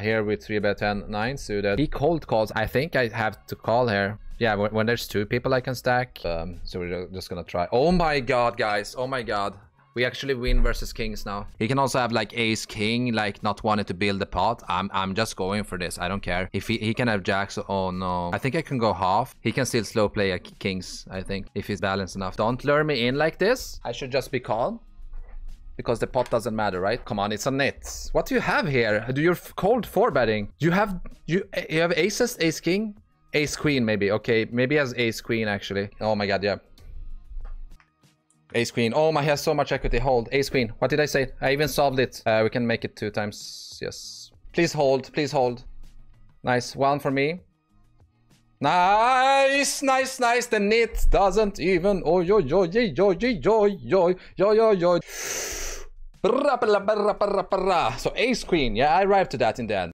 here with 3-bet 10-9 suited. He cold calls. I think I have to call here. Yeah, when there's two people I can stack. So we're just gonna try. Oh my god, guys. Oh my god. We actually win versus kings now. He can also have like ace king, like not wanting to build the pot. I'm just going for this. I don't care. If he can have jacks. Oh no. I think I can go half. He can still slow play at kings, I think, if he's balanced enough. Don't lure me in like this. I should just be calm. Because the pot doesn't matter, right? Come on, it's a nit. What do you have here? Do you cold four betting? You have aces, ace king, ace queen maybe. Okay, maybe he has ace queen actually. Oh my god, yeah. Ace queen. Oh my, he has so much equity. Hold. Ace queen. What did I say? I even solved it. We can make it 2 times. Yes. Please hold. Please hold. Nice. 1 for me. Nice, nice, nice. The nit doesn't even. Oh yo yo yo yo yo yo yo yo yo. So ace queen. Yeah, I arrived to that in the end.